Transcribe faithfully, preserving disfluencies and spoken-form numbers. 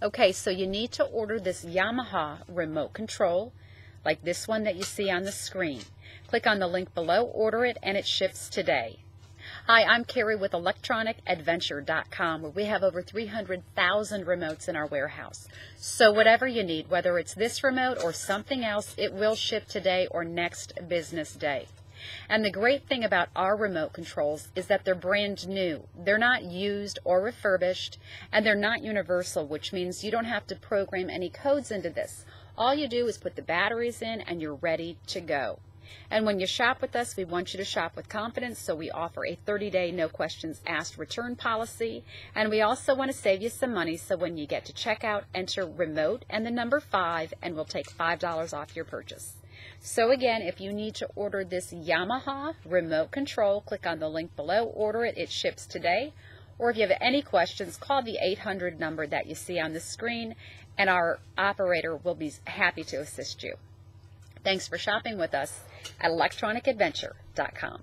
Okay, so you need to order this Yamaha remote control, like this one that you see on the screen. Click on the link below, order it, and it ships today. Hi, I'm Kerry with electronic adventure dot com, where we have over three hundred thousand remotes in our warehouse. So whatever you need, whether it's this remote or something else, it will ship today or next business day. And the great thing about our remote controls is that they're brand new. They're not used or refurbished, and they're not universal, which means you don't have to program any codes into this. All you do is put the batteries in and you're ready to go. And when you shop with us, we want you to shop with confidence, so we offer a thirty day no questions asked return policy. And we also want to save you some money, so when you get to checkout, enter remote and the number five, and we'll take five dollars off your purchase. So again, if you need to order this Yamaha remote control, click on the link below, order it, it ships today. Or if you have any questions, call the eight hundred number that you see on the screen, and our operator will be happy to assist you. Thanks for shopping with us at electronic adventure dot com.